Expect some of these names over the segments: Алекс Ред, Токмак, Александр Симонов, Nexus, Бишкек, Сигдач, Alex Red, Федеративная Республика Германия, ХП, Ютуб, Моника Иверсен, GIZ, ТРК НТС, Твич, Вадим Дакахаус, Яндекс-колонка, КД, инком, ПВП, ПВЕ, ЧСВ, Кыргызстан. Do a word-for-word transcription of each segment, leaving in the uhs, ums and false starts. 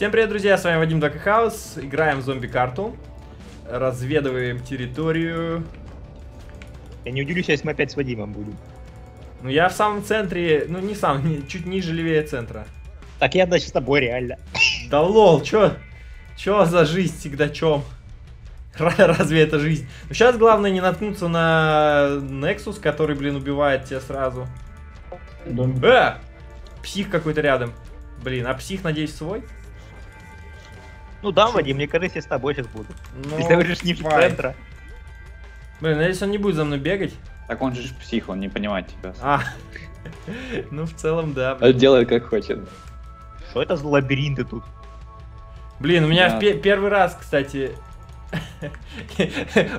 Всем привет, друзья, с вами Вадим Дакахаус. Играем в зомби-карту. Разведываем территорию. Я не удивлюсь, если мы опять с Вадимом будем. Ну я в самом центре, ну не сам, чуть ниже левее центра. Так я значит с тобой реально. Да лол, чё? Чё за жизнь Сигдачом? Разве это жизнь? Ну, сейчас главное не наткнуться на Nexus, который, блин, убивает тебя сразу. Э! Псих какой-то рядом. Блин, а псих, надеюсь, свой? Ну да, Вадим, мне кажется, я с тобой сейчас буду. Ну, ты говоришь, не в центра. Блин, надеюсь, он не будет за мной бегать. Так он же псих, он не понимает тебя. А, ну в целом да. Он делает как хочет. Что это за лабиринты тут? Блин, у меня в пе- первый раз, кстати,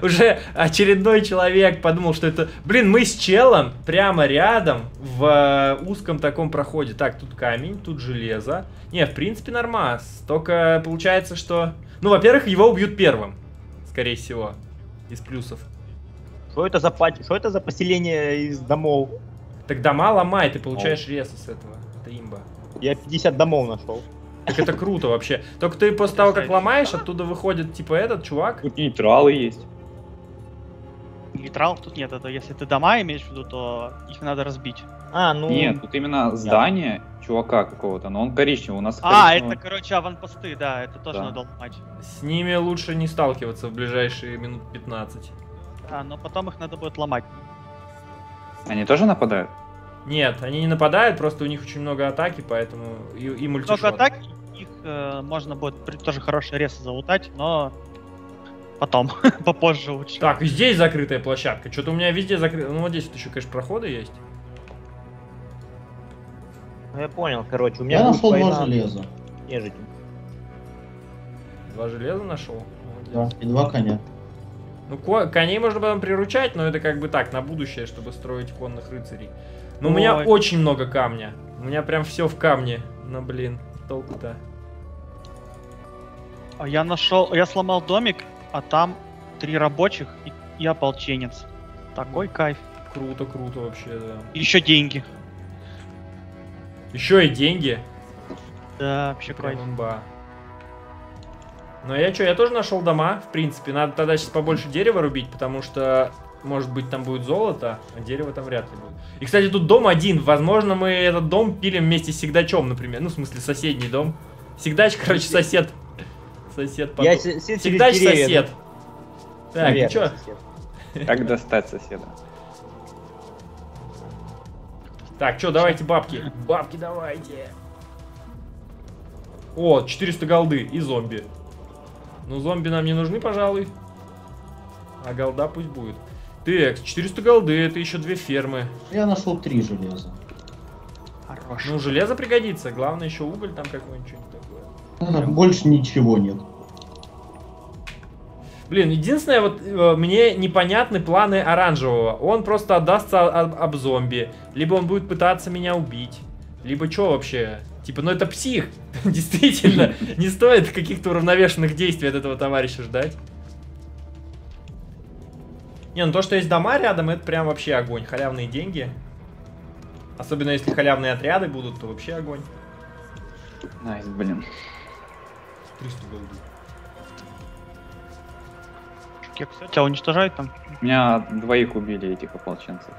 уже очередной человек подумал, что это... Блин, мы с челом прямо рядом в узком таком проходе. Так, тут камень, тут железо. Не, в принципе, нормас. Только получается, что... Ну, во-первых, его убьют первым, скорее всего, из плюсов. Что это за пати? Что это за поселение из домов? Так дома ломай, ты получаешь ресы с этого. Это имба. Я пятьдесят домов нашел. Так это круто вообще. Только ты после того, как ломаешь, оттуда выходит типа этот чувак. Тут нейтралы есть. Нейтралов тут нет. Это если ты дома имеешь в виду, то их надо разбить. А, ну... Нет, тут именно здание чувака какого-то, но он коричневый. У нас а, коричневый... это, короче, аванпосты, да, это тоже да. Надо ломать. С ними лучше не сталкиваться в ближайшие минут пятнадцать. А, но потом их надо будет ломать. Они тоже нападают? Нет, они не нападают, просто у них очень много атаки, поэтому и, и мультишот. Много атак, их э, можно будет тоже хорошие ресы залутать, но потом, попозже лучше. Так, и здесь закрытая площадка, что-то у меня везде закрыто. Ну вот здесь вот еще, конечно, проходы есть. Ну я понял, короче, у меня... Я нашел два железа. Нежить. Два железа нашел? Да, и два коня. Ну, коней можно потом приручать, но это как бы так, на будущее, чтобы строить конных рыцарей. Но ой. У меня очень много камня. У меня прям все в камне. Ну, блин, толку-то. Я нашел, я сломал домик, а там три рабочих и, и ополченец. Такой кайф. Круто, круто вообще, да. Еще деньги. Еще и деньги? Да, вообще кайф. Ну я что, я тоже нашел дома, в принципе. Надо тогда сейчас побольше дерева рубить, потому что, может быть, там будет золото, а дерево там вряд ли будет. И, кстати, тут дом один. Возможно, мы этот дом пилим вместе с Сигдачом, например. Ну, в смысле, соседний дом. Сигдач, короче, сосед. Сосед. Я Сигдач сосед. Так, ну что? Как достать соседа? Так, что, давайте бабки. Бабки давайте. О, четыреста голды и зомби. Ну, зомби нам не нужны, пожалуй. А голда пусть будет. Так, четыреста голды, это еще две фермы. Я нашел три железа. Хорош. Ну, железо пригодится. Главное, еще уголь там какой-нибудь такое. Больше ничего нет. Блин, единственное, вот мне непонятны планы оранжевого. Он просто отдастся об, об зомби. Либо он будет пытаться меня убить. Либо что вообще? Типа, ну это псих. Действительно, не стоит каких-то уравновешенных действий от этого товарища ждать. Не, ну то, что есть дома рядом, это прям вообще огонь. Халявные деньги. Особенно если халявные отряды будут, то вообще огонь. Найс, блин. триста голды. Кексы тебя уничтожают там? Меня двоих убили этих ополченцев.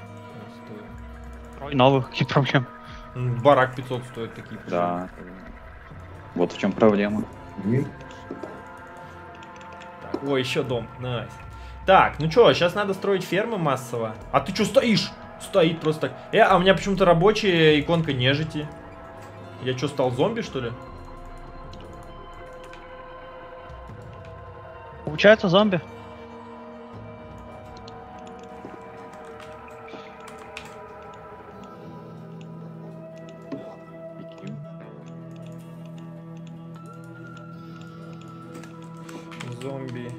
И новых, какие проблемы? Барак пятьсот стоит такие. Да. Вот в чем проблема. Mm-hmm. Так, о, еще дом. Найс. Так, ну что, сейчас надо строить фермы массово. А ты что стоишь? Стоит просто так. Э, а у меня почему-то рабочая иконка нежити. Я что, стал зомби, что ли? Получается зомби. Зомби.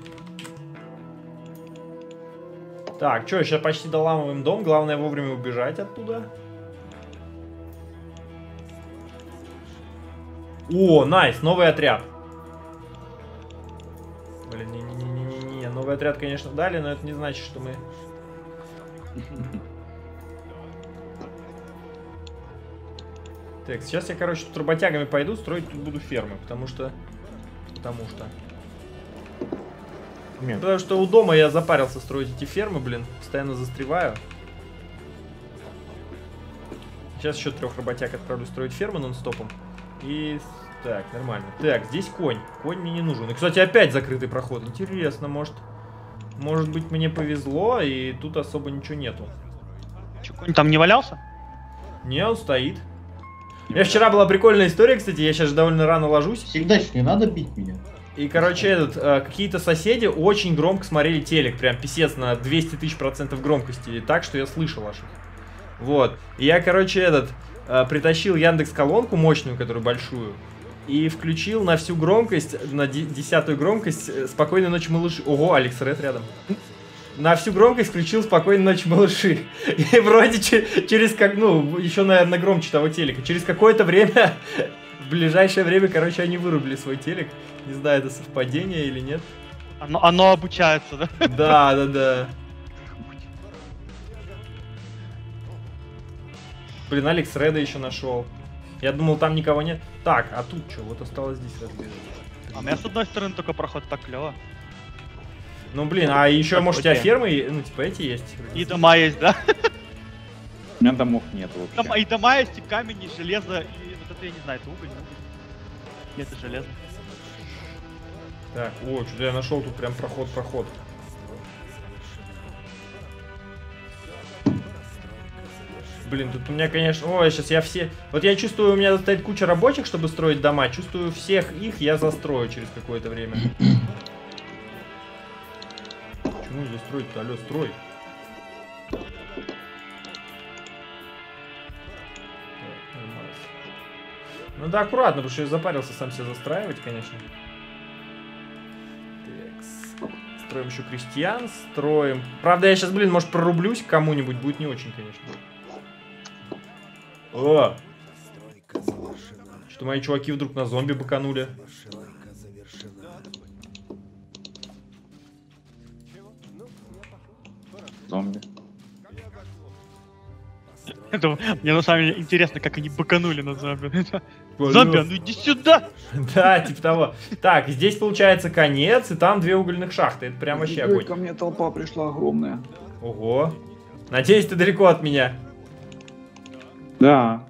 Так, что, сейчас почти доламываем дом. Главное вовремя убежать оттуда. О, найс, новый отряд. Блин, не-не-не-не-не. Новый отряд, конечно, дали, но это не значит, что мы... Так, сейчас я, короче, тут работягами пойду, строить тут буду фермы, потому что... Потому что... Нет. Потому что у дома я запарился строить эти фермы, блин, постоянно застреваю. Сейчас еще трех работяг отправлю строить фермы нон-стопом. И... Так, нормально. Так, здесь конь. Конь мне не нужен. И, кстати, опять закрытый проход. Интересно, может... Может быть, мне повезло, и тут особо ничего нету. Че, конь там не валялся? Не, он стоит. У меня вчера была прикольная история, кстати, я сейчас довольно рано ложусь. Сигдач, не надо бить меня. И, короче, этот, э, какие-то соседи очень громко смотрели телек, прям писец на двести тысяч процентов громкости, так, что я слышал аж. Вот, и я, короче, этот, э, притащил Яндекс-колонку мощную, которую большую, и включил на всю громкость, на десятую громкость «Спокойной ночи, малыши». Ого, Алекс Red рядом. На всю громкость включил «Спокойной ночи, малыши». И вроде через как, ну, еще, наверное, громче того телека. Через какое-то время, в ближайшее время, короче, они вырубили свой телек. Не знаю, это совпадение или нет. Оно, оно обучается, да? Да, да, да. Блин, Алекс Реда еще нашел. Я думал, там никого нет. Так, а тут что? Вот осталось здесь разбежать. А у меня с одной стороны только проход, так клево. Ну блин, а еще, может, у тебя фермы, ну типа эти есть? И дома есть, да? У меня домов нет вообще. Там, и дома есть, и камень, и железо, и вот это я не знаю, это уголь, да? Нет, это железо. Так, о, что-то я нашел тут прям проход-проход. Блин, тут у меня, конечно... Ой, сейчас я все... Вот я чувствую, у меня стоит куча рабочих, чтобы строить дома. Чувствую, всех их я застрою через какое-то время. Почему здесь строить-то? Алло, строй. Так, надо аккуратно, потому что я запарился сам себя застраивать, конечно. Так, строим еще крестьян, строим... Правда, я сейчас, блин, может, прорублюсь к кому-нибудь, будет не очень, конечно. О! Что мои чуваки вдруг на зомби быканули. Зомби. Мне на самом деле интересно, как они быканули на зомби. Зомби, ну иди сюда! Да, типа того. Так, здесь получается конец, и там две угольных шахты. Это прям вообще огонь. Ко мне толпа пришла огромная. Ого. Надеюсь, ты далеко от меня. Да.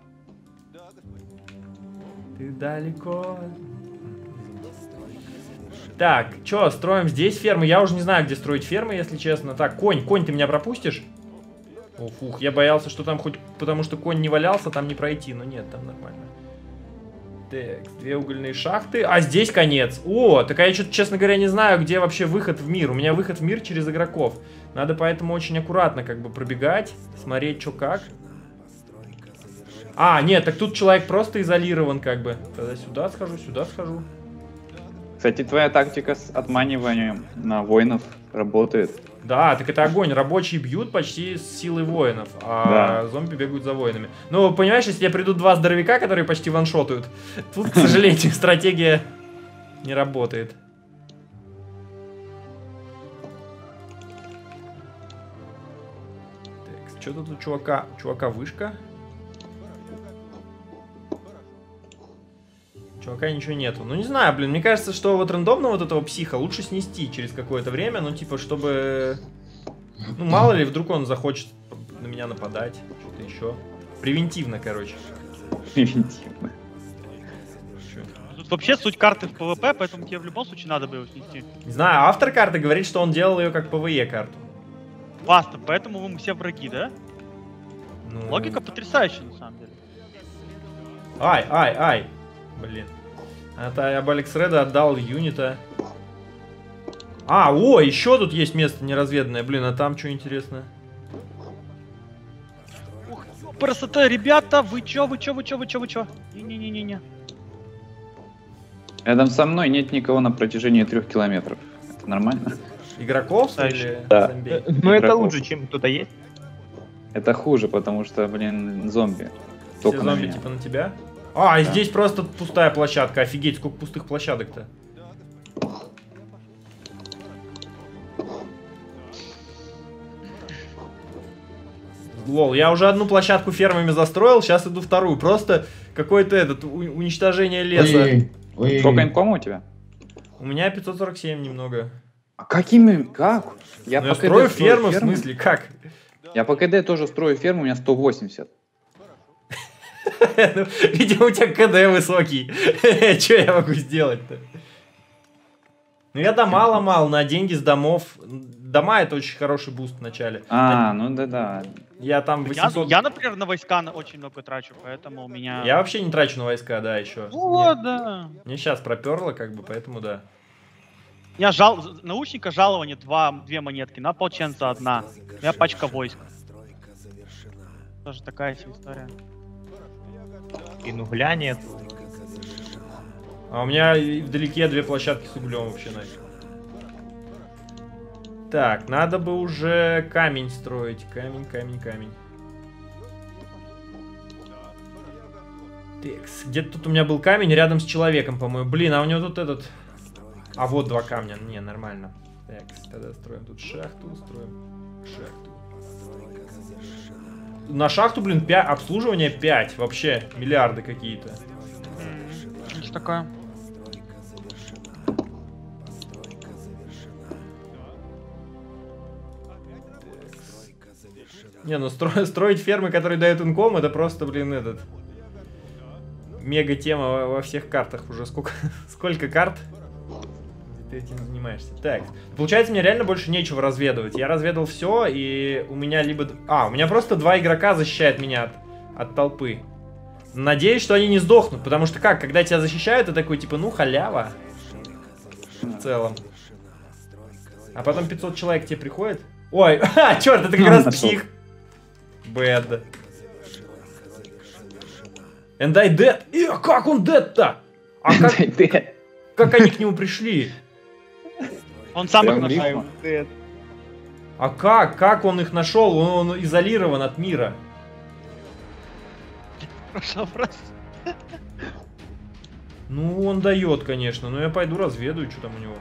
Ты далеко. Так, что, строим здесь фермы? Я уже не знаю, где строить фермы, если честно. Так, конь, конь, ты меня пропустишь? О, фух, я боялся, что там хоть... Потому что конь не валялся, там не пройти. Но нет, там нормально. Так, две угольные шахты. А здесь конец. О, так я что-то, честно говоря, не знаю, где вообще выход в мир. У меня выход в мир через игроков. Надо поэтому очень аккуратно как бы пробегать, смотреть, что как. А, нет, так тут человек просто изолирован, как бы. Тогда сюда схожу, сюда схожу. Кстати, твоя тактика с отманиванием на воинов работает. Да, так это огонь. Рабочие бьют почти с силой воинов, а да. Зомби бегают за воинами. Ну, понимаешь, если тебе придут два здоровяка, которые почти ваншотают, тут, к сожалению, стратегия не работает. Так, что тут у чувака? Чувака вышка? Чувака ничего нету. Ну, не знаю, блин, мне кажется, что вот рандомно вот этого психа лучше снести через какое-то время, ну, типа, чтобы... Ну, мало ли, вдруг он захочет на меня нападать, что-то еще. Превентивно, короче. Превентивно. Тут вообще суть карты в ПВП, поэтому тебе в любом случае надо бы его снести. Не знаю, автор карты говорит, что он делал ее как ПВЕ карту. Классно, поэтому вы все враги, да? Ну... Логика потрясающая, на самом деле. Ай, ай, ай. Блин. Это я Алекс Реда отдал юнита. А, о, еще тут есть место неразведанное. Блин, а там что интересно? Ух, красота, ребята, вы че, вы че, вы че, вы че, вы че? Не-не-не-не-не. Рядом со мной нет никого на протяжении трех километров. Это нормально? Игроков или да. Зомби? Ну это лучше, чем кто-то есть. Это хуже, потому что, блин, зомби. Все только зомби на типа на тебя? А, да. Здесь просто пустая площадка. Офигеть, сколько пустых площадок-то. Лол, я уже одну площадку фермами застроил, сейчас иду вторую. Просто какой-то этот, уничтожение леса. Ой. Сколько эмкома у тебя? У меня пятьсот сорок семь немного. А какими? Как? Я, я строю ферму, в смысле, как? Я по КД тоже строю ферму, у меня сто восемьдесят. Видимо, у тебя КД высокий. Че я могу сделать-то? Ну, я домал-мал на деньги с домов. Дома — это очень хороший буст в начале. А, ну да-да. Я там восемьсот... я, я, например, на войска очень много трачу, поэтому у меня... Я вообще не трачу на войска, да, еще. Вот, да. Мне сейчас проперло, как бы, поэтому да. У меня жал... научника жалование две монетки, на полченца одна. У меня пачка войск. Тоже такая история. И угля нет. А у меня вдалеке две площадки с углем вообще нафиг. Так, надо бы уже камень строить. Камень, камень, камень. Где-то тут у меня был камень рядом с человеком, по-моему. Блин, а у него тут этот... А вот два камня. Не, нормально. Так, тогда строим тут шахту, строим шахту. На шахту, блин, пять, обслуживание пять. Вообще, миллиарды какие-то. Что такое? Не, ну стро строить фермы, которые дают инком, это просто, блин, этот... Мега тема во, во всех картах уже. Сколько, сколько карт ты этим занимаешься? Так, получается, мне реально больше нечего разведывать. Я разведал все, и у меня либо... А, у меня просто два игрока защищают меня от, от толпы. Надеюсь, что они не сдохнут, потому что как, когда тебя защищают, ты такой, типа, ну, халява. В целом. А потом пятьсот человек тебе приходит. Ой, а, черт, это как раз псих. Бэд. And I dead. И как он dead-то? А как, как они к нему пришли? Он сам их нашел. А как? Как он их нашел? Он, он изолирован от мира. Ну, он дает, конечно. Но я пойду разведаю, что там у него.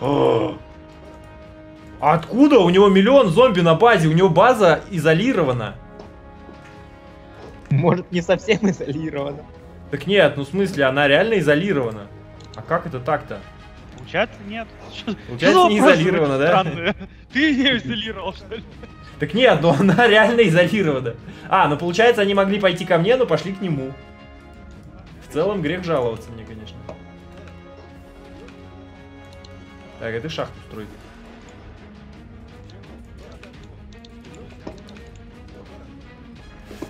О! Откуда? У него миллион зомби на базе, у него база изолирована. Может, не совсем изолирована. Так нет, ну в смысле, она реально изолирована. А как это так-то? Получается, нет. Получается, не изолирована, да? Ты ее изолировал, что ли? Так нет, но она реально изолирована. А, ну получается, они могли пойти ко мне, но пошли к нему. В целом, грех жаловаться мне, конечно. Так, это шахту строить.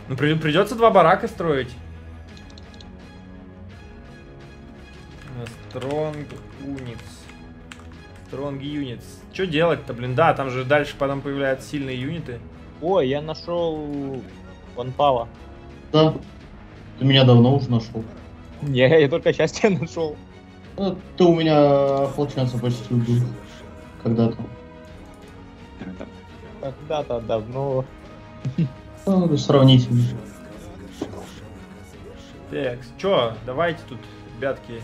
Ну, при, придется два барака строить. Strong units. Strong units. Что делать-то, блин? Да, там же дальше потом появляются сильные юниты. Ой, я нашел ванпала. Да. Ты меня давно уже нашел. Не, я только сейчас тебя нашел. Ну, ты у меня полчаса почти убил. Когда-то. Когда-то давно. Ну, сравнительно. Так, чё, давайте тут, ребятки.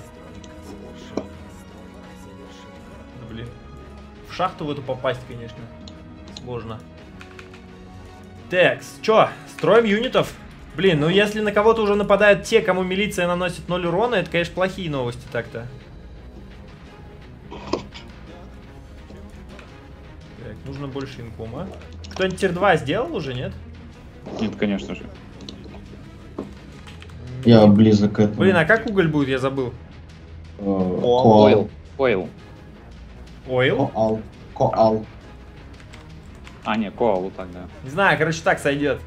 Блин. В шахту в эту попасть, конечно, сложно. Так, чё, строим юнитов? Блин, ну если на кого-то уже нападают те, кому милиция наносит ноль урона, это, конечно, плохие новости так-то. Так, нужно больше инкома. Кто-нибудь тир два сделал уже, нет? Нет, конечно же. Я близок к этому. Блин, а как уголь будет, я забыл. Коал. Коал. Коал. Коал. А, не, коалу тогда. Не знаю, короче, так сойдет.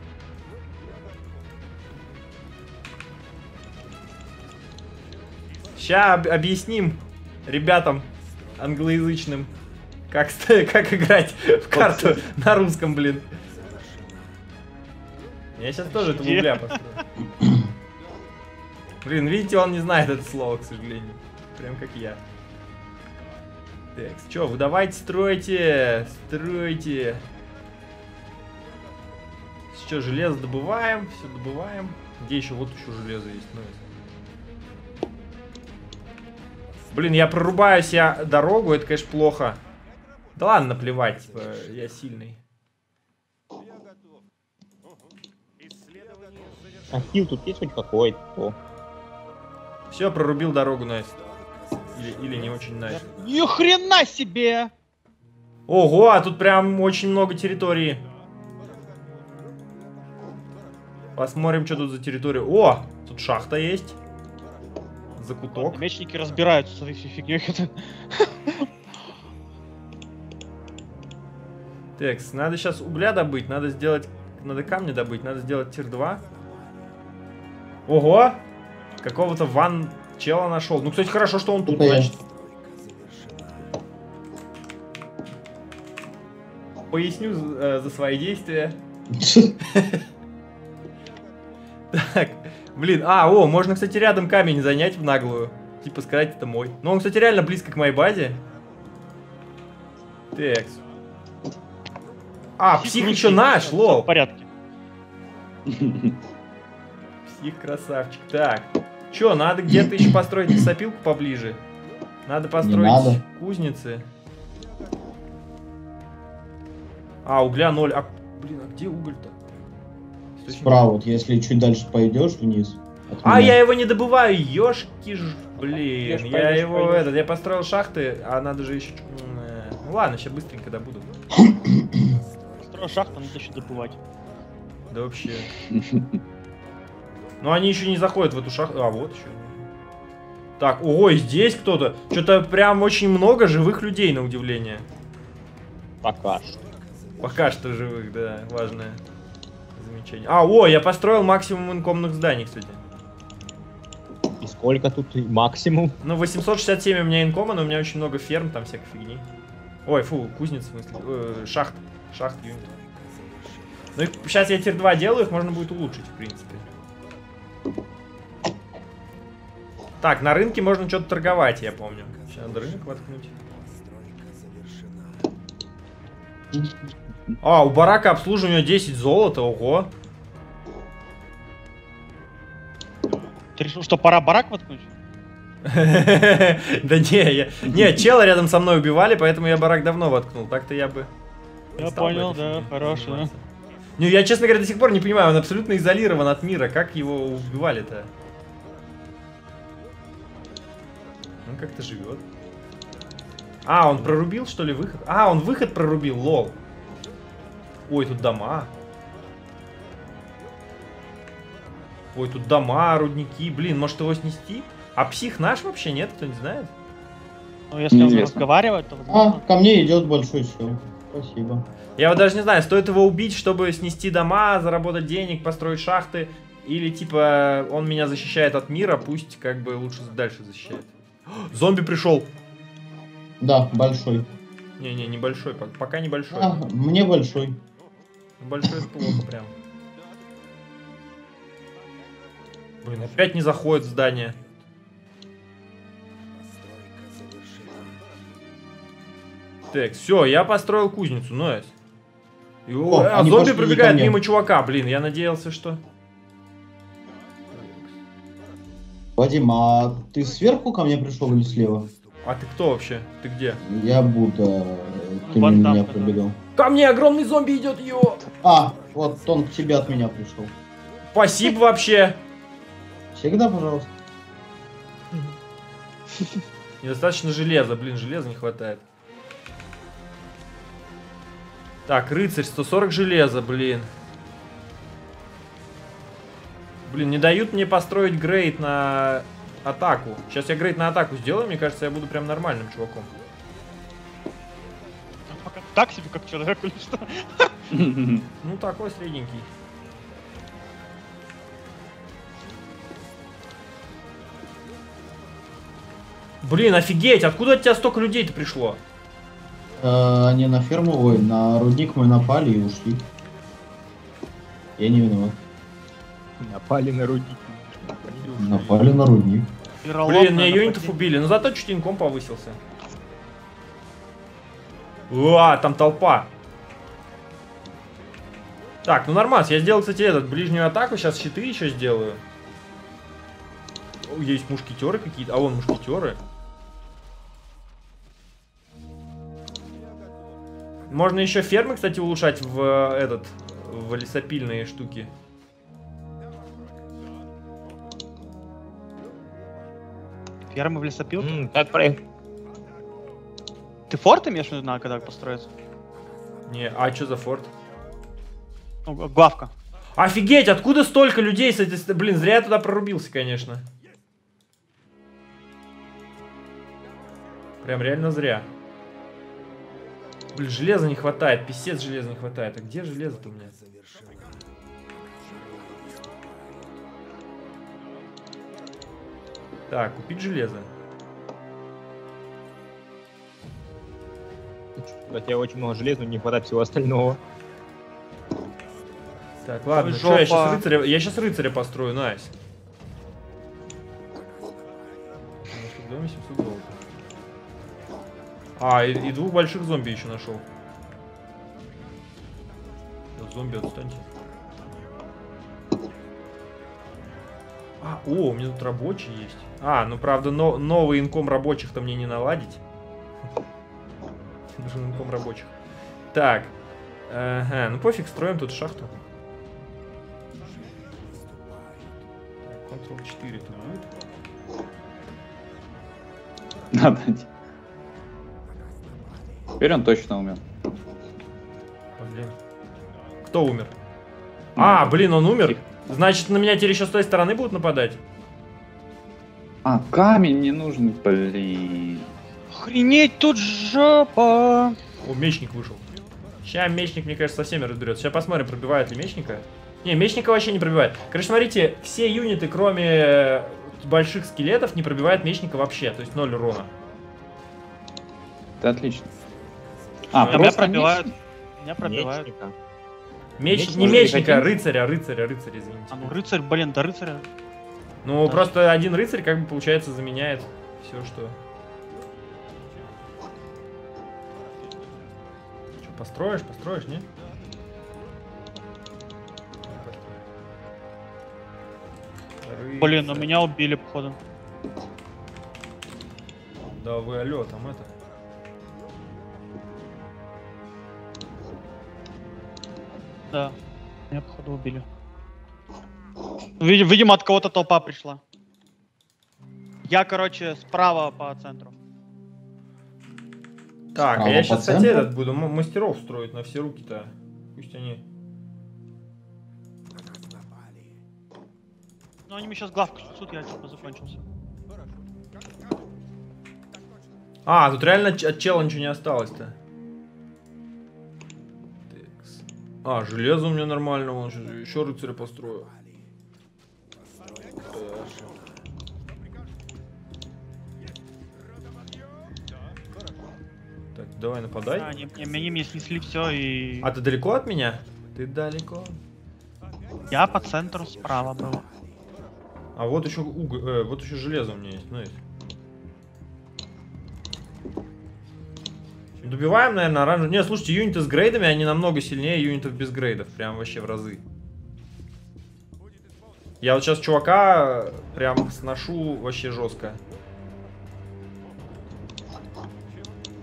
Сейчас об объясним ребятам англоязычным, как, как играть в карту на русском, блин. Я сейчас тоже этого угля построю. Блин, видите, он не знает это слово, к сожалению. Прям как я. Так, что, вы давайте стройте, стройте. Что, железо добываем, все добываем. Где еще? Вот еще железо есть. Ну, блин, я прорубаю себе дорогу, это, конечно, плохо. Да ладно, наплевать, типа, я сильный. А хил тут есть хоть какой-то? Все, прорубил дорогу Найс. Или, или не очень Найс. Ни хрена себе! Ого, а тут прям очень много территории. Посмотрим, что тут за территория. О, тут шахта есть. Закуток. Мечники разбираются с этой всей фигней. Текс, надо сейчас угля добыть, надо сделать... Надо камни добыть, надо сделать тир два. Ого! Какого-то ван чела нашел. Ну, кстати, хорошо, что он тут, значит. Поясню э, за свои действия. Так, блин, а, о, можно, кстати, рядом камень занять в наглую. Типа сказать, это мой. Но он, кстати, реально близко к моей базе. Текс. А, псих еще наш, лол. В порядке. Псих красавчик. Так, че, надо где-то еще построить лесопилку поближе. Надо построить надо. Кузницы. А, угля ноль. А, блин, а где уголь-то? Справа, вот если чуть дальше пойдешь вниз. А, я его не добываю, ёшки ж... Блин, пойдешь, я пойдешь, его... Пойдешь. Этот, я построил шахты, а надо же еще... Ну ладно, сейчас быстренько добуду. Построил шахту, надо еще добывать. Да вообще. Ну они еще не заходят в эту шахту. А, вот еще. Так, ой, здесь кто-то. Что-то прям очень много живых людей, на удивление. Пока что. Пока что живых, да, важное. А, о, я построил максимум инкомных зданий, кстати. И сколько тут максимум? Ну, восемьсот шестьдесят семь у меня инкома, но у меня очень много ферм, там всякой фигни. Ой, фу, кузниц, в смысле, э, шахт, шахт юнит. Ну, сейчас я тир два делаю, их можно будет улучшить, в принципе. Так, на рынке можно что-то торговать, я помню. Сейчас надо рынок воткнуть. А, у барака обслуживание десять золота, ого. Ты решил, что пора барак воткнуть? Да не, я... Не, чела рядом со мной убивали, поэтому я барак давно воткнул. Так-то я бы... Я понял, да, хорош, да. Не, я, честно говоря, до сих пор не понимаю, он абсолютно изолирован от мира. Как его убивали-то? Он как-то живет. А, он прорубил, что ли, выход? А, он выход прорубил, лол. Ой, тут дома. Ой, тут дома, рудники. Блин, может его снести? А псих наш вообще нет, кто не знает? Ну, если он разговаривает, то... А, ко мне идет большой сил. Спасибо. Я вот даже не знаю, стоит его убить, чтобы снести дома, заработать денег, построить шахты. Или типа он меня защищает от мира, пусть как бы лучше дальше защищает. Зомби пришел. Да, большой. Не-не, небольшой, пока небольшой. А, мне большой. Большой это плохо прям. Блин, опять не заходит в здание. Так, все, я построил кузницу, ну это. О, а зомби пробегает мимо чувака, блин, я надеялся, что... Вадим, а ты сверху ко мне пришел или слева? А ты кто вообще? Ты где? Я Будда. Ты Бат меня там, пробегал. Ко мне огромный зомби идет, его. А, вот он к тебе от меня пришел. Спасибо вообще. Всегда, пожалуйста. Недостаточно железа, блин, железа не хватает. Так, рыцарь, сто сорок железа, блин. Блин, не дают мне построить грейд на... атаку. Сейчас я грейд на атаку сделаю, мне кажется, я буду прям нормальным чуваком. Так себе, как человек или что? Ну, такой средненький. Блин, офигеть, откуда от тебя столько людей-то пришло? Они на ферму, ой, на рудник мы напали и ушли. Я не виноват. Напали на рудник. Напали на рудник. Блин, меня юнитов убили, но зато чуть инком повысился. Уа, там толпа. Так, ну нормас, я сделал, кстати, этот, ближнюю атаку, сейчас щиты еще сделаю. О, есть мушкетеры какие-то, а вон мушкетеры. Можно еще фермы, кстати, улучшать в этот, в лесопильные штуки. Фермы в лесопилке? Mm, так проект. Ты форт имеешь в виду, надо когда построить? Не, а что за форт? Ну, главка. Офигеть, откуда столько людей? Блин, зря я туда прорубился, конечно. Прям реально зря. Блин, железа не хватает, писец железа не хватает. А где железо-то у меня? Так, купить железо. У тебя очень много железа, но не хватает всего остального. Так, ладно, что, я сейчас рыцаря, я сейчас рыцаря построю, найс. В доме семьсот золота. А, и, и двух больших зомби еще нашел. Вот зомби, отстаньте. А, о, у меня тут рабочий есть. А, ну правда, но, новый инком рабочих-то мне не наладить. Нужен инком рабочих. Так. Ага, ну пофиг, строим тут шахту. контрол четыре тут будет. Надо. Теперь он точно умер. Блин. Кто умер? Ну, а, блин, он умер. Значит, на меня теперь еще с той стороны будут нападать? А, камень не нужен, блин. Охренеть, тут жопа. О, мечник вышел. Сейчас мечник, мне кажется, со всеми разберется. Сейчас посмотрим, пробивает ли мечника. Не, мечника вообще не пробивает. Короче, смотрите, все юниты, кроме больших скелетов, не пробивают мечника вообще. То есть ноль урона. Это отлично. А, меня пробивают. Меня пробивают. Мечника. Меч... Меч... Не мечника, рыцаря, рыцаря, рыцаря, извините. А, ну рыцарь, блин, да рыцаря. Ну, да. Просто один рыцарь, как бы, получается, заменяет все, что... Что, построишь, построишь, не? Рыцарь. Блин, ну меня убили, походу. Да вы, алё, там это... Да, меня, походу, убили. Видимо, от кого-то толпа пришла. Я, короче, справа по центру. Так, справа, а я сейчас, кстати, этот буду мастеров строить на все руки-то. Пусть они... Ну, они мне сейчас главку чесут, я типа закончился. А, тут реально от чела ничего не осталось-то. А, железо у меня нормально, вон, еще рыцаря построю. Так, давай нападай. А, не, не, меня не снесли все и... А ты далеко от меня? Ты далеко. Я по центру справа был. А вот еще уголь, э, вот еще железо у меня есть, ну есть. Добиваем, наверное, оранжевый. Не, слушайте, юниты с грейдами, они намного сильнее юнитов без грейдов. Прям вообще в разы. Я вот сейчас чувака прям сношу вообще жестко.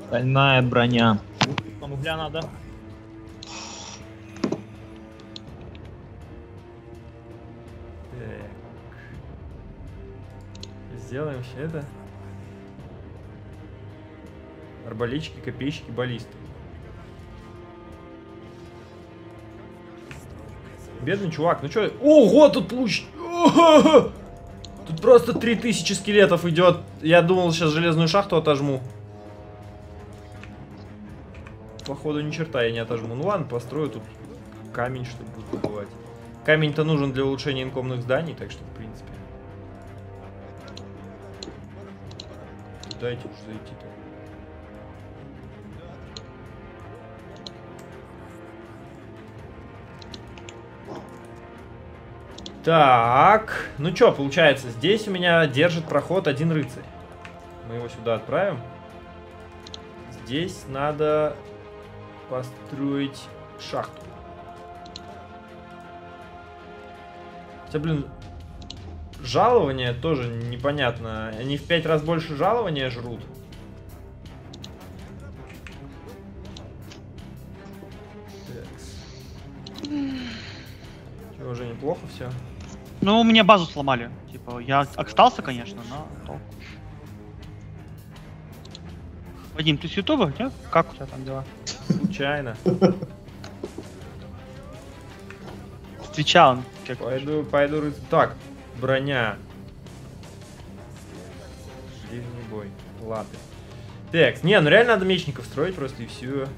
Стальная броня. Там угля надо. Так. Сделаем все это. Арбалетчики, копейщики, баллисты. Бедный чувак, ну чё? Ого, тут луч! О-хо-хо! Тут просто три тысячи скелетов идет. Я думал, сейчас железную шахту отожму. Походу, ни черта я не отожму. Ну ладно, построю тут камень, чтобы будет добывать. Камень-то нужен для улучшения инкомных зданий, так что, в принципе. Дайте уж зайти-то. Так, ну что, получается, здесь у меня держит проход один рыцарь. Мы его сюда отправим. Здесь надо построить шахту. Хотя, блин, жалование тоже непонятно. Они в пять раз больше жалования жрут. Уже неплохо все. Ну, у меня базу сломали. Типа, я остался, конечно, но толку. Вадим, ты с Ютуба? Нет? Как у тебя там дела? Случайно. С Твича он. Пойду, пойду рыть. Так, броня. Ближний бой. Латы. Так, не, ну реально надо мечников строить просто и все.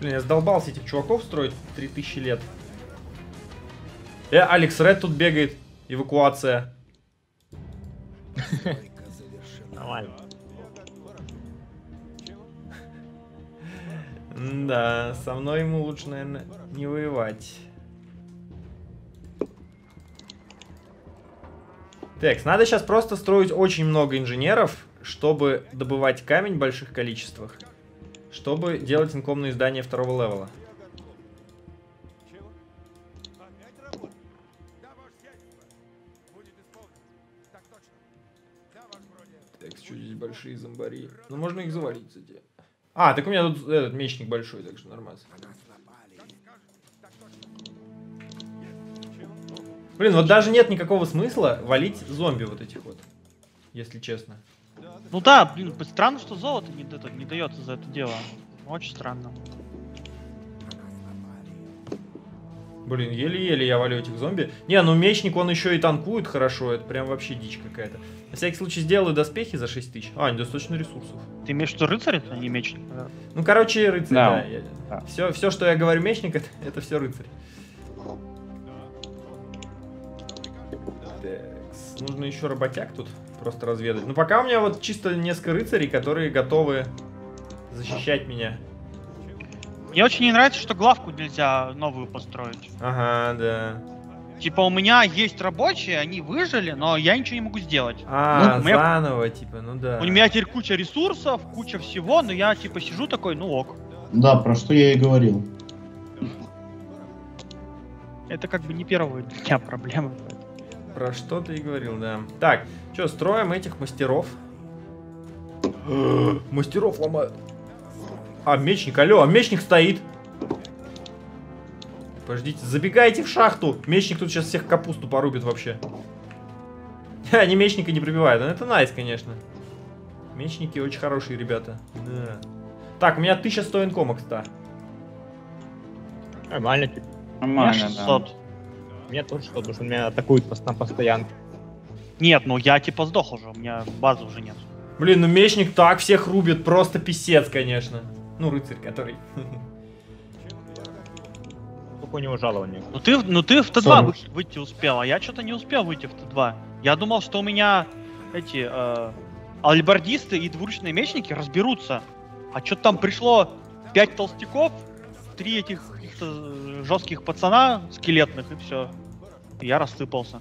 Блин, я задолбался этих чуваков строить три тысячи лет. Э, Алекс Ред тут бегает. Эвакуация. Нормально. Да, со мной ему лучше, наверное, не воевать. Так, надо сейчас просто строить очень много инженеров, чтобы добывать камень в больших количествах. Чтобы делать инкомные здания второго левела. Так, что здесь большие зомбари? Ну, можно их завалить, кстати. А, так у меня тут этот мечник большой, так что нормально. Блин, вот даже нет никакого смысла валить зомби вот этих вот, если честно. Ну да, блин, странно, что золото не, это, не дается за это дело. Очень странно. Блин, еле-еле я валю этих зомби. Не, ну мечник, он еще и танкует хорошо, это прям вообще дичь какая-то. На всякий случай сделаю доспехи за шесть тысяч. А, недостаточно ресурсов. Ты имеешь в виду рыцарь, а не мечник? Да. Ну, короче, рыцарь, да. да, я, да. Все, все, что я говорю мечник, это, это все рыцарь. Текс. Нужно еще работяг тут просто разведать. Ну, пока у меня вот чисто несколько рыцарей, которые готовы защищать меня. Мне очень не нравится, что главку нельзя новую построить. Ага, да. Типа у меня есть рабочие, они выжили, но я ничего не могу сделать. А, ну, меня... заново, типа, ну да. У меня теперь куча ресурсов, куча всего, но я типа сижу такой, ну ок. Да, про что я и говорил. Это как бы не первого дня проблема. Про что ты и говорил, да. Так, что, строим этих мастеров. Мастеров ломают. А, мечник, алло, а мечник стоит. Подождите, забегайте в шахту. Мечник тут сейчас всех капусту порубит вообще. Они мечника не пробивают. Это найс, конечно. Мечники очень хорошие ребята. Да. Так, у меня тысяча сто инкома, кстати. Нормально. Нормально, да. Меня тоже что, потому что меня атакуют на постоянке. Нет, ну я типа сдох уже, у меня базы уже нет. Блин, ну мечник так всех рубит, просто писец, конечно. Ну, рыцарь, который. Только у него жалование. Ну ты, ну, ты в тэ два вы, выйти успел, а я что-то не успел выйти в тэ два. Я думал, что у меня эти э, альбардисты и двуручные мечники разберутся. А что-то там пришло пять толстяков, три этих каких-то жестких пацана скелетных, и все. И я рассыпался.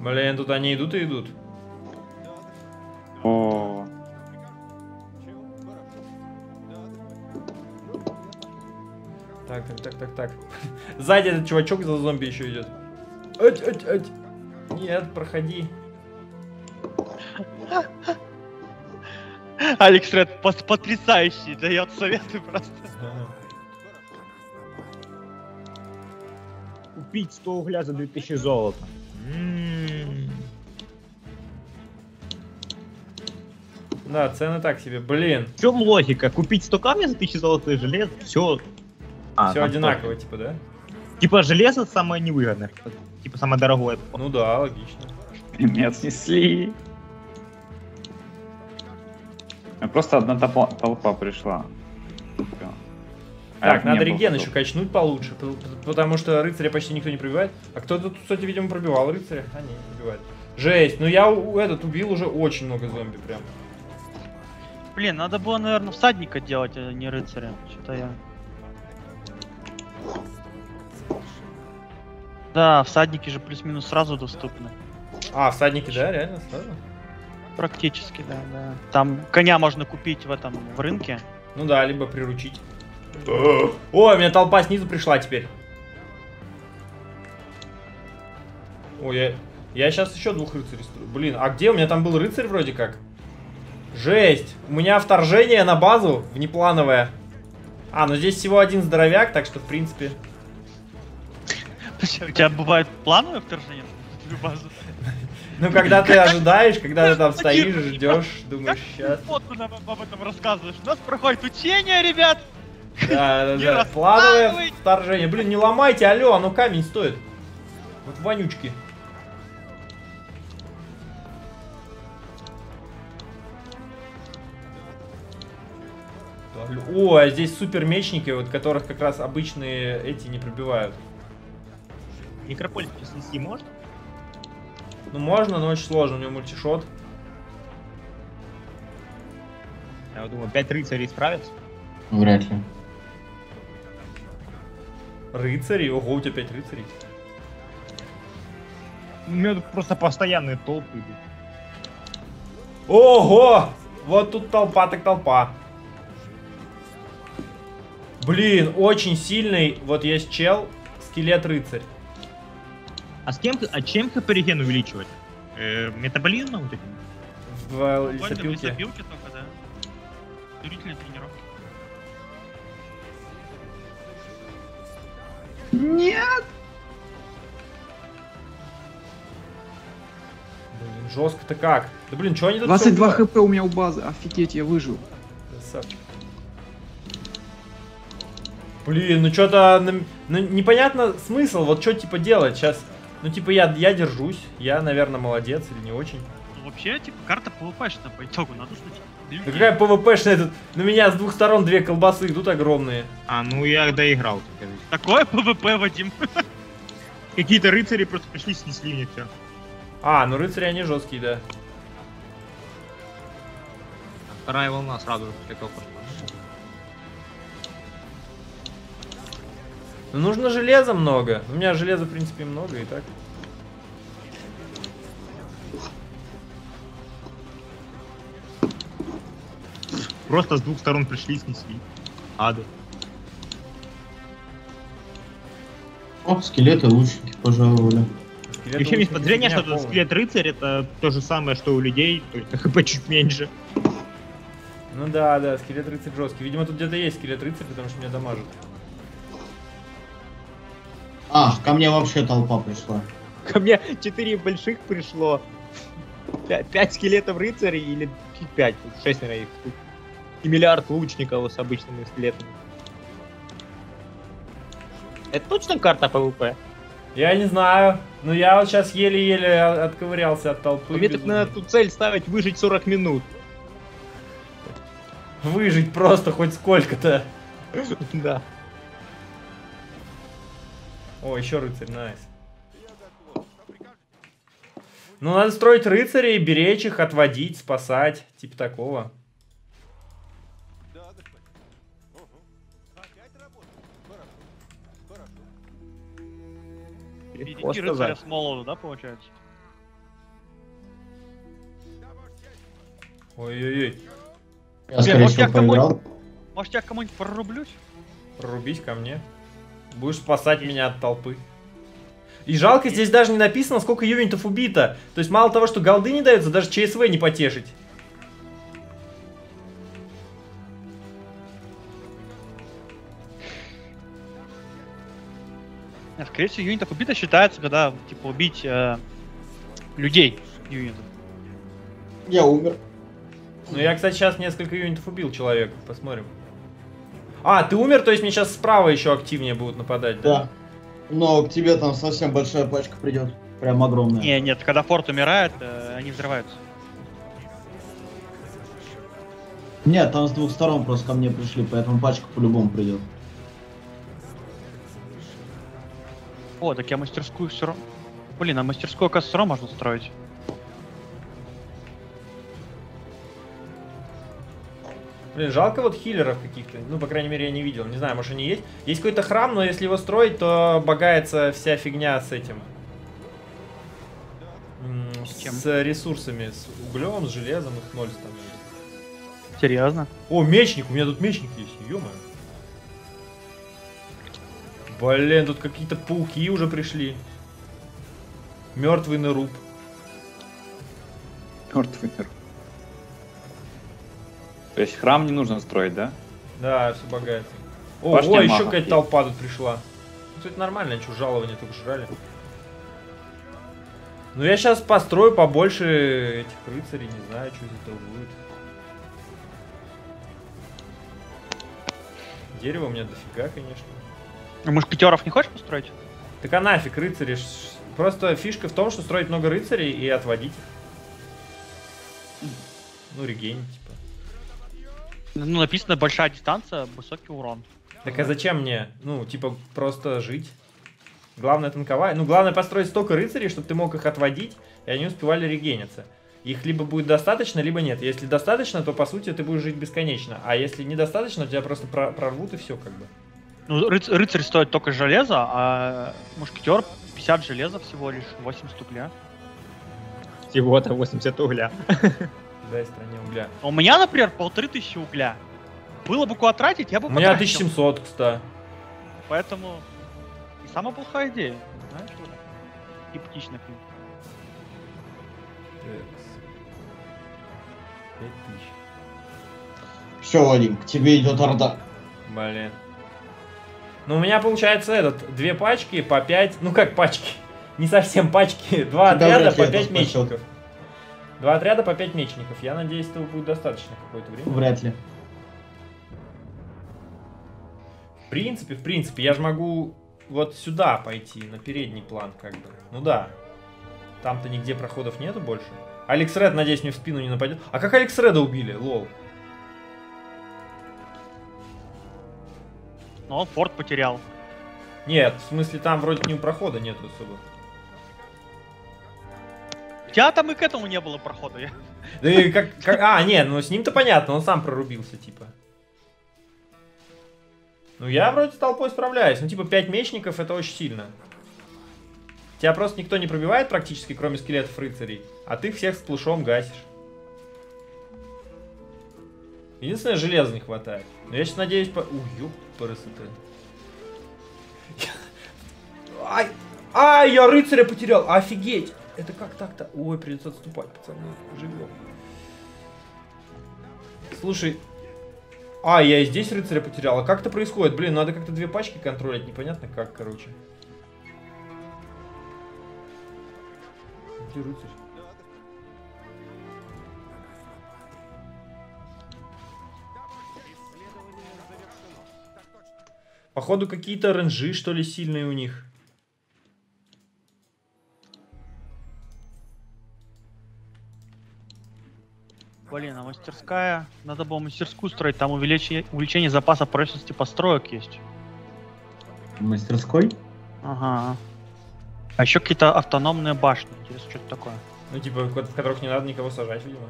Блин, тут они идут и идут. О. Так, так, так, так, так. Сзади этот чувачок за зомби еще идет. Эть, эть, эть. Нет, проходи. Алекс Ред потрясающий, дает советы просто. Купить сто угля за две тысячи золота. Да, цены так себе, блин. В чем логика? Купить сто камня за тысячу золотых желез, все... А, все одинаково, типа, да? Типа железо самое невыгодное, типа самое дорогое. Ну да, логично. Меня снесли. Просто одна толпа пришла. Так, надо реген еще качнуть получше, потому что рыцаря почти никто не пробивает. А кто-то тут, кстати, видимо, пробивал рыцаря. А, не, не пробивает. Жесть, ну я этот убил уже очень много зомби прям. Блин, надо было, наверное, всадника делать, а не рыцаря. Что-то я... Да, всадники же плюс-минус сразу доступны. А, всадники, да, реально сразу? Практически, да, да. Там коня можно купить в этом, в рынке. Ну да, либо приручить. Ой, у меня толпа снизу пришла теперь. Ой, я, я сейчас еще двух рыцарей строю. Блин, а где? У меня там был рыцарь вроде как. Жесть! У меня вторжение на базу внеплановое. А, ну здесь всего один здоровяк, так что в принципе... У тебя бывают плановые вторжения в базу? Ну, когда ты ожидаешь, когда ты там стоишь, ждешь, думаешь, сейчас... Фотку нам об этом рассказываешь. У нас проходит учение, ребят! Да, да, да. Плановое вторжение. Блин, не ломайте, алло, оно камень стоит. Вот вонючки. О, а здесь супер мечники, вот которых как раз обычные эти не пробивают. Некрополь снести можно? Ну можно, но очень сложно, у него мультишот. Я вот думаю, пять рыцарей справятся? Вряд ли. Рыцари? Ого, у тебя пять рыцарей. У меня тут просто постоянные толпы идут. Ого! Вот тут толпа, так толпа. Блин, очень сильный, вот есть чел, скелет-рыцарь. А с кем, а чем хп реген увеличивать? Э, метаболизмом вот этим? В лесопилке. В лесопилке только, да. Длительная тренировка. Нет! Блин, жестко-то как? Да блин, что они тут... двадцать два хп у меня у базы, офигеть, я выжил. Красавчик. Блин, ну что-то ну, непонятно смысл, вот что типа делать сейчас. Ну типа я, я держусь, я, наверное, молодец или не очень. Ну, вообще, типа, карта пвпшная по итогу, надо что-то... Да какая пвпшная тут? На меня с двух сторон две колбасы идут огромные. А, ну я доиграл. Такое пвп, Вадим. Какие-то рыцари просто пришли, снесли мне все. А, ну рыцари они жесткие, да. Вторая волна сразу же после того пошла. Ну, нужно железа много. У меня железа, в принципе, много и так. Просто с двух сторон пришли и снесли. Ады. О, скелеты лучники пожаловали. Скелеты еще есть подозрение, что этот скелет-рыцарь это то же самое, что у людей, только хп чуть меньше. Ну да, да, скелет-рыцарь жесткий. Видимо, тут где-то есть скелет-рыцарь, потому что меня дамажит. А, ко мне вообще толпа пришла. Ко мне четыре больших пришло. пять скелетов рыцарей или пять, шесть, наверное, их. И миллиард лучников с обычными скелетами. Это точно карта пвп? Я не знаю. Но я вот сейчас еле-еле отковырялся от толпы. Мне так надо тут цель ставить выжить сорок минут. Выжить просто хоть сколько-то. Да. О, еще рыцарь, найс. Ну, надо строить рыцарей, беречь их, отводить, спасать. Типа такого. Береги рыцаря с молоду, да, получается? Ой-ой-ой. Может, я к кому-нибудь прорублюсь? Прорубись ко мне. Будешь спасать меня от толпы. И жалко, здесь даже не написано, сколько юнитов убито. То есть мало того, что голды не дается, даже ЧСВ не потешить. А, скорее всего, юнитов убито считается, когда, типа, убить э, людей юнитов. Я умер. Ну, я, кстати, сейчас несколько юнитов убил человека. Посмотрим. А, ты умер, то есть мне сейчас справа еще активнее будут нападать, да? Да. Но к тебе там совсем большая пачка придет. Прям огромная. Не, нет, когда форт умирает, э, они взрываются. Нет, там с двух сторон просто ко мне пришли, поэтому пачка по-любому придет. О, так я мастерскую все равно... Блин, а мастерскую костром можно строить. Блин, жалко вот хилеров каких-то, ну, по крайней мере, я не видел, не знаю, может они есть. Есть какой-то храм, но если его строить, то багается вся фигня с этим. С, чем? С ресурсами, с углем, с железом, их ноль становится. Серьезно? О, мечник, у меня тут мечник есть, ё-моё. Блин, тут какие-то пауки уже пришли. Мертвый ныруб. Мертвый ныруб. То есть храм не нужно строить, да? Да, все богатый. О, о, еще какая-то толпа тут пришла. Кстати, нормально, что жалование только жрали. Ну я сейчас построю побольше этих рыцарей, не знаю, что из этого будет. Дерево у меня дофига, конечно. А мушкетеров не хочешь построить? Так а нафиг рыцари. Просто фишка в том, что строить много рыцарей и отводить их. Ну, регейн, типа. Ну, написано большая дистанция, высокий урон. Так а зачем мне? Ну, типа, просто жить. Главное танковать. Ну, главное построить столько рыцарей, чтобы ты мог их отводить, и они успевали регениться. Их либо будет достаточно, либо нет. Если достаточно, то, по сути, ты будешь жить бесконечно. А если недостаточно, тебя просто прорвут и все, как бы. Ну, рыц рыцарь стоит только железо, а мушкетер пятьдесят железа всего лишь, восемьдесят угля. Всего-то восемьдесят угля. Да, стране угля. У меня, например, полторы тысячи угля. Было бы куда тратить, я бы потратил. У меня тысяча семьсот, кстати. Поэтому... И самая плохая идея, знаешь, вот. И птичный клин. пять тысяч. Все, Вадим, к тебе идет орда. Блин. Ну, у меня получается этот, две пачки по пять, ну как пачки, не совсем пачки, два отряда по пять мечников. Два отряда по пять мечников, я надеюсь, этого будет достаточно какое-то время. Вряд ли. В принципе, в принципе, я же могу вот сюда пойти, на передний план как бы, ну да. Там-то нигде проходов нету больше. Алекс Ред, надеюсь, мне в спину не нападет. А как Алекс Реда убили, лол? Но форт потерял. Нет, в смысле там вроде к нему прохода нету особо. У тебя там и к этому не было прохода. Я... Да и как, как... А, нет, ну с ним-то понятно, он сам прорубился, типа. Ну я вроде с толпой справляюсь, ну типа пять мечников это очень сильно. Тебя просто никто не пробивает практически, кроме скелетов рыцарей, а ты всех с плашом гасишь. Единственное, железа не хватает. Но я сейчас надеюсь по... Уй, парасоты. Ай, ай, я рыцаря потерял. Офигеть. Это как так-то? Ой, придется отступать, пацаны. Живем. Слушай. А, я и здесь рыцаря потерял. А как это происходит? Блин, надо как-то две пачки контролить. Непонятно как, короче. Где рыцарь? Походу какие-то ренжи, что ли, сильные у них. Блин, а мастерская... Надо было мастерскую строить, там увеличение, увеличение запаса прочности построек есть. Мастерской? Ага. А еще какие-то автономные башни, интересно, что это такое. Ну типа, в которых не надо никого сажать, видимо.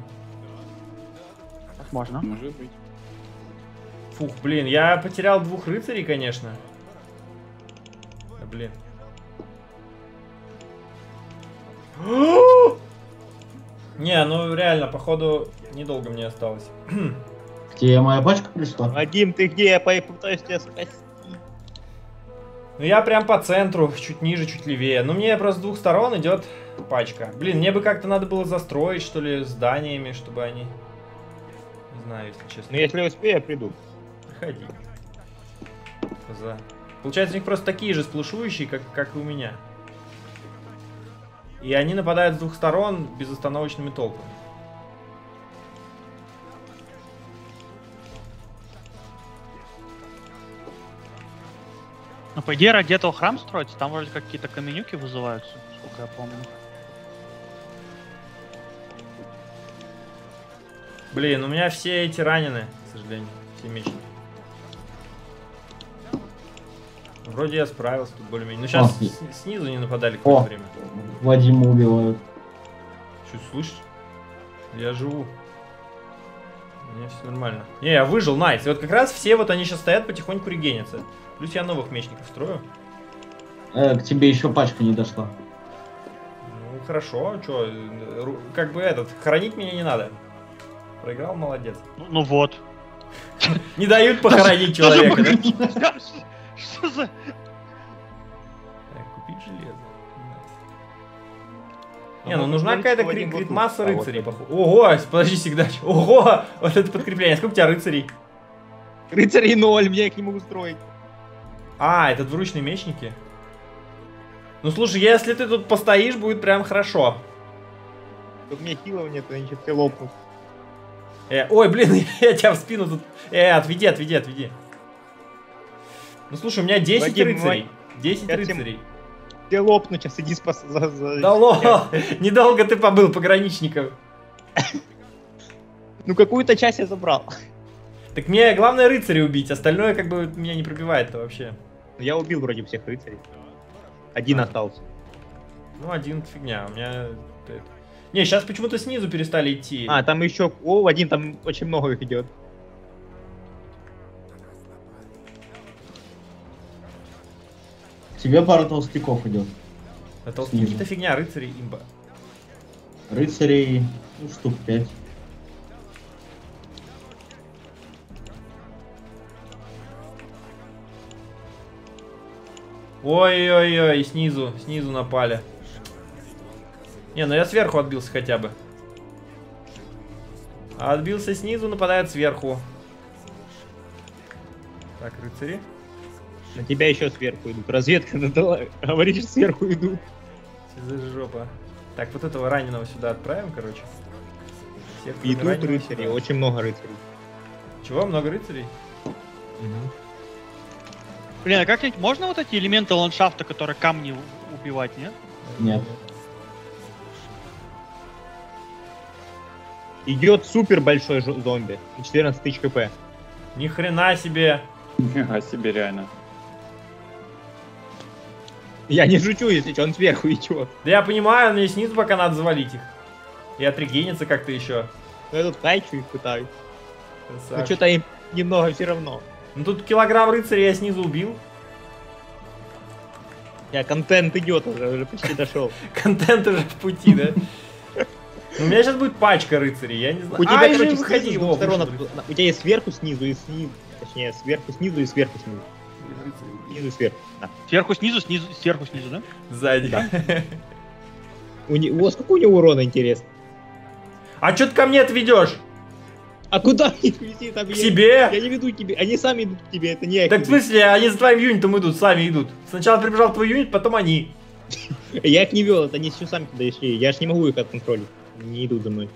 Можно. Может быть. Фух, блин, я потерял двух рыцарей, конечно. Да, блин. Не, ну реально, походу, недолго мне осталось. Где моя пачка пришла? Вадим, ты где? Я попытаюсь тебя спасти. Ну я прям по центру, чуть ниже, чуть левее. Ну мне просто с двух сторон идет пачка. Блин, мне бы как-то надо было застроить, что ли, зданиями, чтобы они... Не знаю, если честно. Ну если я успею, я приду. Приходи. За. Получается, у них просто такие же сплушующие, как, как и у меня. И они нападают с двух сторон безостановочными толпами. Ну, по идее, ради этого храм строится. Там вроде какие-то каменюки вызываются, сколько я помню. Блин, у меня все эти ранены, к сожалению, все мечники. Вроде я справился тут более-менее. Ну сейчас а, снизу не нападали какое-то время. Вадима убивают. Чё, слышишь? Я живу. У меня все нормально. Не, я выжил, найс. И вот как раз все вот они сейчас стоят, потихоньку регенятся. Плюс я новых мечников строю. Э, к тебе еще пачка не дошла. Ну хорошо, чё, как бы этот, хоронить меня не надо. Проиграл, молодец. Ну, ну вот. Не дают похоронить человека. Что за... Купить железо. Не, ну нужна какая-то крит-масса рыцарей. Ого, подожди, Сигдач. Ого, вот это подкрепление. Сколько у тебя рыцарей? Рыцарей ноль, я их не могу строить. А, это двуручные мечники? Ну слушай, если ты тут постоишь, будет прям хорошо. Тут мне хилов нет, они сейчас все лопнут. Э, ой, блин, я тебя в спину тут... Э, отведи, отведи, отведи. Ну слушай, у меня десять Вадим, рыцарей. десять я рыцарей. Ты лопну сейчас, иди спас... За, за... Да ло... Недолго ты побыл пограничником. Ну какую-то часть я забрал. Так мне главное рыцарей убить, остальное как бы меня не пробивает-то вообще. Я убил вроде всех рыцарей. Один а. остался. Ну один фигня, у меня... Не, сейчас почему-то снизу перестали идти. А, там еще... О, один, там очень много их идет. Тебе пара толстяков идет. А толстяки-то фигня, рыцарей имба. Рыцарей, ну, штук пять. Ой-ой-ой, снизу, снизу напали. Не, ну я сверху отбился хотя бы. Отбился снизу, нападает сверху. Так, рыцари. На тебя еще сверху идут. Разведка надала. Говоришь, сверху идут. За жопа. Так, вот этого раненого сюда отправим, короче. Всех идут рыцари, очень много рыцарей. Чего, много рыцарей? Угу. Блин, а как-нибудь можно вот эти элементы ландшафта, которые камни убивать, нет? Нет. Идет супер большой зомби. четырнадцать тысяч хп. Ни хрена себе. Ни хрена себе, реально. Я не шучу, если что, он сверху идет. Да я понимаю, мне снизу пока надо завалить их. И отрегениться как-то еще. Ну я тут хайчу их пытаюсь. Красавчик. Ну что-то им немного все равно. Ну тут килограмм рыцарей я снизу убил. Я контент идет уже, уже почти дошел. Контент уже в пути, да? У меня сейчас будет пачка рыцарей, я не знаю. У тебя, короче, выходи, у тебя есть сверху, снизу и снизу. Точнее, сверху, снизу и сверху, снизу. Снизу, сверху. Сверху, снизу, снизу, сверху, снизу, да? Сзади. У вас какой у него урона, интересно? А что ты ко мне отведешь? А куда их везти? К себе? Я не веду к тебе, они сами идут к тебе, это не я. Так в смысле, они за твоим юнитом идут, сами идут. Сначала прибежал твой юнит, потом они. Я их не вел, это они все сами туда шли, я ж не могу их отконтролить. Не идут за мной.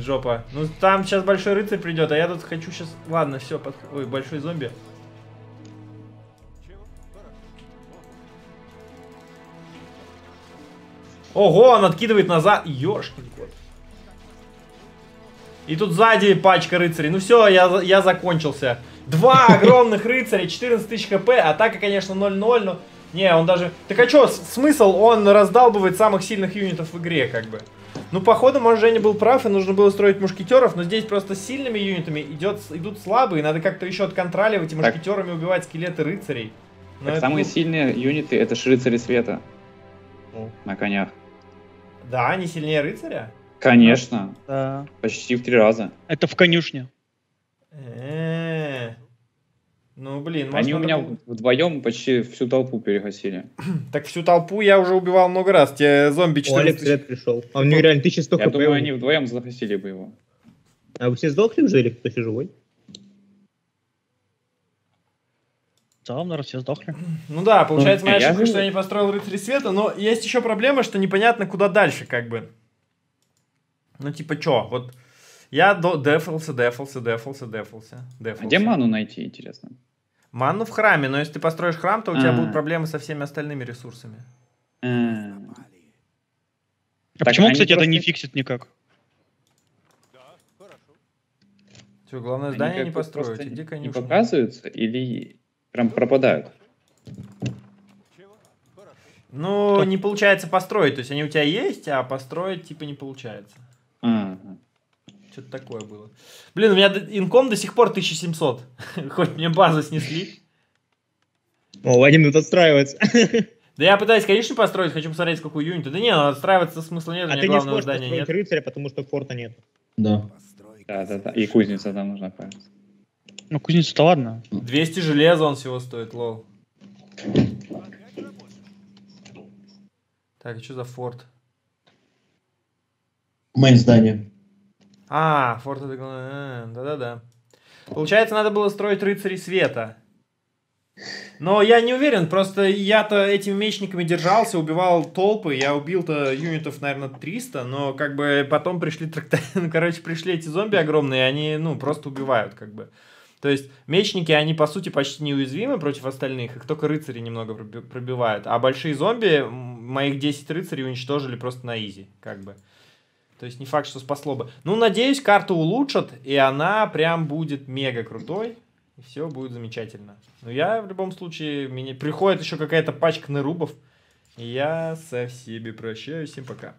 Жопа. Ну там сейчас большой рыцарь придет, а я тут хочу сейчас... Ладно, все, под... Ой, большой зомби. Ого, он откидывает назад. Ёшкин кот. И тут сзади пачка рыцарей. Ну все, я, я закончился. Два огромных рыцаря, четырнадцать тысяч хп. Атака, конечно, ноль ноль, но... Не, он даже... Так а что, смысл? Он раздалбывает самых сильных юнитов в игре, как бы. Ну, походу, может, Женя был прав, и нужно было строить мушкетеров, но здесь просто с сильными юнитами идет, идут слабые, надо как-то еще отконтроливать и так. Мушкетерами убивать скелеты рыцарей. Так, самые будет... сильные юниты — это же рыцари света. О. На конях. Да, они сильнее рыцаря? Конечно. Да. Почти в три раза. Это в конюшне. Э-э-э. Ну, блин. Они у меня было... вдвоем почти всю толпу перегасили. Так всю толпу я уже убивал много раз. Те зомби четыре. Alex Red пришел. А у него реально тысяча сто хп. Я думаю, они вдвоем захасили бы его. А вы все сдохли уже или кто-то живой? В целом, наверное, все сдохли. Ну да, получается, моя ошибка, что я не построил рыцарь света, но есть еще проблема, что непонятно, куда дальше, как бы. Ну, типа, чё? Вот я дефался, дефался, дефался, дефался. А где ману найти, интересно? Манну в храме, но если ты построишь храм, то у а -а -а. тебя будут проблемы со всеми остальными ресурсами. А, -а, -а. а почему, кстати, просто... это не фиксит никак? Да, хорошо. Все, главное они здание не построить. Иди конюшню. Не показываются или прям пропадают? Ну, Кто? не получается построить. То есть они у тебя есть, а построить типа не получается. А -а -а. Что-то такое было. Блин, у меня инком до сих пор тысяча семьсот. Хоть мне базу снесли. О, Вадим тут отстраивается. Да я пытаюсь, конечно, построить. Хочу посмотреть, какую юниту. Да не, ну отстраиваться смысла нет. А ты не сможешь построить рыцаря, потому что форта нет. Да. Да, да, да. И кузница там нужна, кажется. Ну, кузница-то ладно. двести железа он всего стоит, лол. Так, что за форт? Мейн здание. А, форт это главное. Да-да-да. Получается, надо было строить рыцарей света. Но я не уверен, просто я-то этими мечниками держался, убивал толпы, я убил-то юнитов, наверное, триста, но как бы потом пришли тракта... короче, пришли эти зомби огромные, они, ну, просто убивают, как бы. То есть мечники, они, по сути, почти неуязвимы против остальных, их только рыцари немного пробивают, а большие зомби, моих десять рыцарей уничтожили просто на изи, как бы. То есть не факт, что спасло бы. Ну, надеюсь, карту улучшат, и она прям будет мега крутой. И все будет замечательно. Но я в любом случае... Мне приходит еще какая-то пачка нерубов. И я со всеми прощаюсь. Всем пока.